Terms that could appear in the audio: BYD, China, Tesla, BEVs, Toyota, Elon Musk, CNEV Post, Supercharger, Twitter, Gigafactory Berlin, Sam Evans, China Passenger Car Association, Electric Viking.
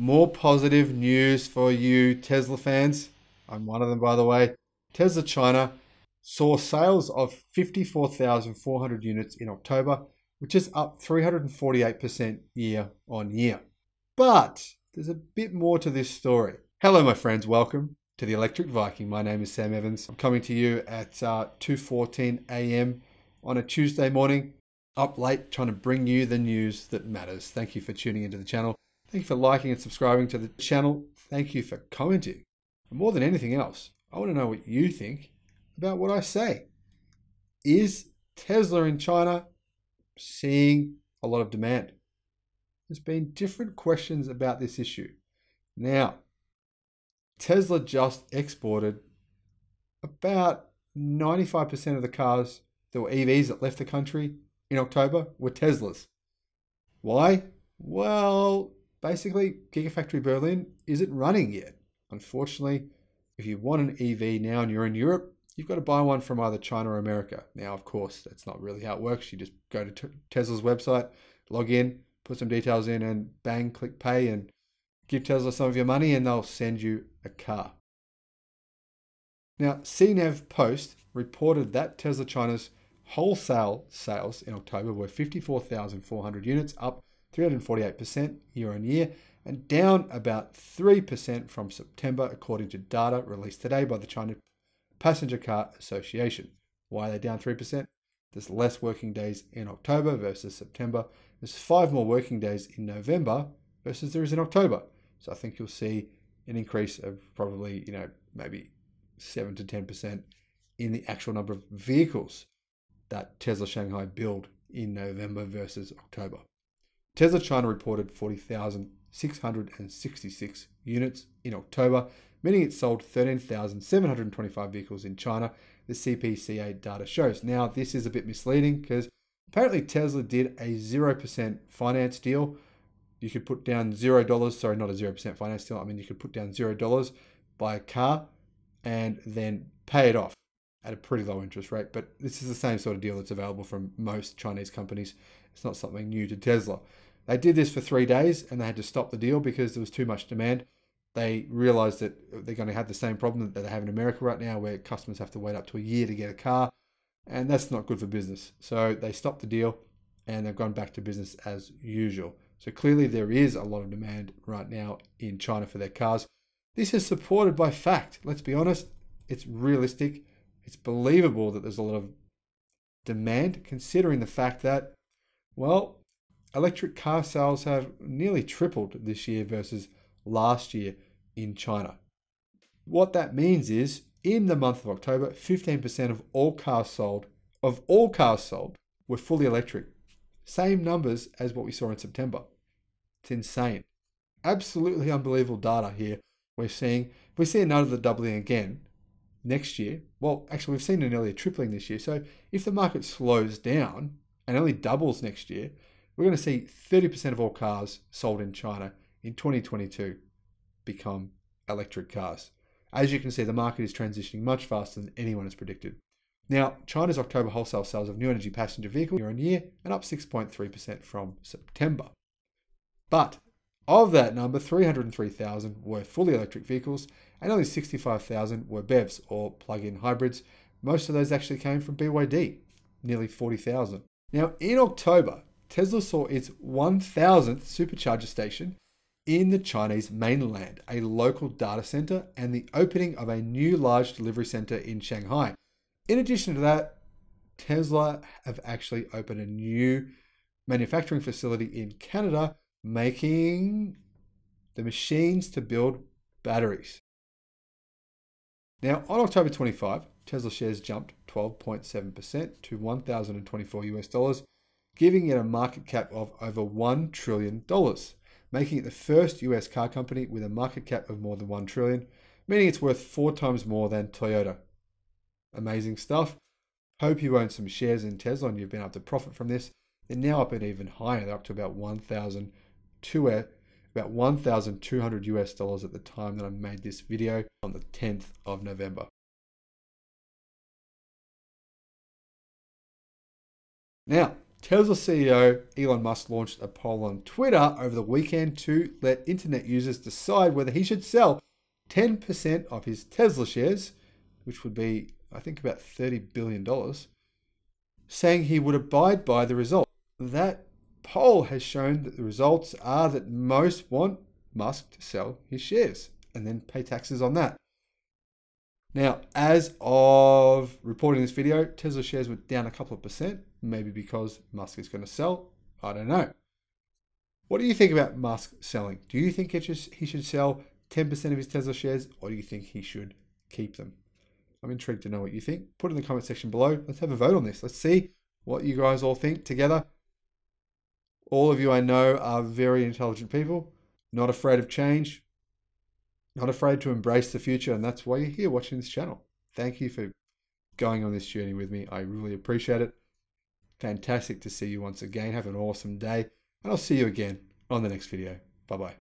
More positive news for you Tesla fans. I'm one of them, by the way. Tesla China saw sales of 54,400 units in October, which is up 348% year on year. But there's a bit more to this story. Hello, my friends. Welcome to the Electric Viking. My name is Sam Evans. I'm coming to you at 2:14 a.m. on a Tuesday morning, up late, trying to bring you the news that matters. Thank you for tuning into the channel. Thank you for liking and subscribing to the channel. Thank you for commenting. And more than anything else, I want to know what you think about what I say. Is Tesla in China seeing a lot of demand? There's been different questions about this issue. Now, Tesla just exported about 95% of the cars that were EVs that left the country in October were Teslas. Why? Well, basically, Gigafactory Berlin isn't running yet. Unfortunately, if you want an EV now and you're in Europe, you've got to buy one from either China or America. Now, of course, that's not really how it works. You just go to Tesla's website, log in, put some details in, and bang, click pay, and give Tesla some of your money, and they'll send you a car. Now, CNEV Post reported that Tesla China's wholesale sales in October were 54,400 units, up 348% year on year, and down about 3% from September, according to data released today by the China Passenger Car Association. Why are they down 3%? There's less working days in October versus September. There's 5 more working days in November versus there is in October. So I think you'll see an increase of probably, maybe 7 to 10% in the actual number of vehicles that Tesla Shanghai build in November versus October. Tesla China reported 40,666 units in October, meaning it sold 13,725 vehicles in China, the CPCA data shows. Now, this is a bit misleading because apparently Tesla did a 0% finance deal. You could put down $0, sorry, not a 0% finance deal. I mean, you could put down $0, buy a car, and then pay it off at a pretty low interest rate. But this is the same sort of deal that's available from most Chinese companies. It's not something new to Tesla. They did this for 3 days and they had to stop the deal because there was too much demand. They realized that they're going to have the same problem that they have in America right now, where customers have to wait up to a year to get a car, and that's not good for business. So they stopped the deal and they've gone back to business as usual. So clearly there is a lot of demand right now in China for their cars. This is supported by fact. Let's be honest. It's realistic. It's believable that there's a lot of demand, considering the fact that, well, electric car sales have nearly tripled this year versus last year in China. What that means is, in the month of October, 15% of all cars sold were fully electric. Same numbers as what we saw in September. It's insane. Absolutely unbelievable data here we're seeing. If we see another doubling again next year, well, actually we've seen nearly a tripling this year. So if the market slows down and only doubles next year, we're going to see 30% of all cars sold in China in 2022 become electric cars. As you can see, the market is transitioning much faster than anyone has predicted. Now, China's October wholesale sales of new energy passenger vehicles year on year and up 6.3% from September. But of that number, 303,000 were fully electric vehicles and only 65,000 were BEVs or plug-in hybrids. Most of those actually came from BYD, nearly 40,000. Now, in October, Tesla saw its 1,000th supercharger station in the Chinese mainland, a local data center, and the opening of a new large delivery center in Shanghai. In addition to that, Tesla have actually opened a new manufacturing facility in Canada, making the machines to build batteries. Now, on October 25, Tesla shares jumped 12.7% to $1,024 US, giving it a market cap of over $1 trillion, making it the first US car company with a market cap of more than $1 trillion, meaning it's worth 4 times more than Toyota. Amazing stuff. Hope you own some shares in Tesla and you've been able to profit from this. They're now up at even higher. They're up to about $1,200 US at the time that I made this video on the 10th of November. Now, Tesla CEO Elon Musk launched a poll on Twitter over the weekend to let internet users decide whether he should sell 10% of his Tesla shares, which would be, I think, about $30 billion, saying he would abide by the result. That poll has shown that the results are that most want Musk to sell his shares and then pay taxes on that. Now, as of reporting this video, Tesla shares were down a couple of percent, maybe because Musk is going to sell. I don't know. What do you think about Musk selling? Do you think he should sell 10% of his Tesla shares, or do you think he should keep them? I'm intrigued to know what you think. Put it in the comment section below. Let's have a vote on this. Let's see what you guys all think together. All of you I know are very intelligent people, not afraid of change, not afraid to embrace the future, and that's why you're here watching this channel. Thank you for going on this journey with me. I really appreciate it. Fantastic to see you once again. Have an awesome day, and I'll see you again on the next video. Bye-bye.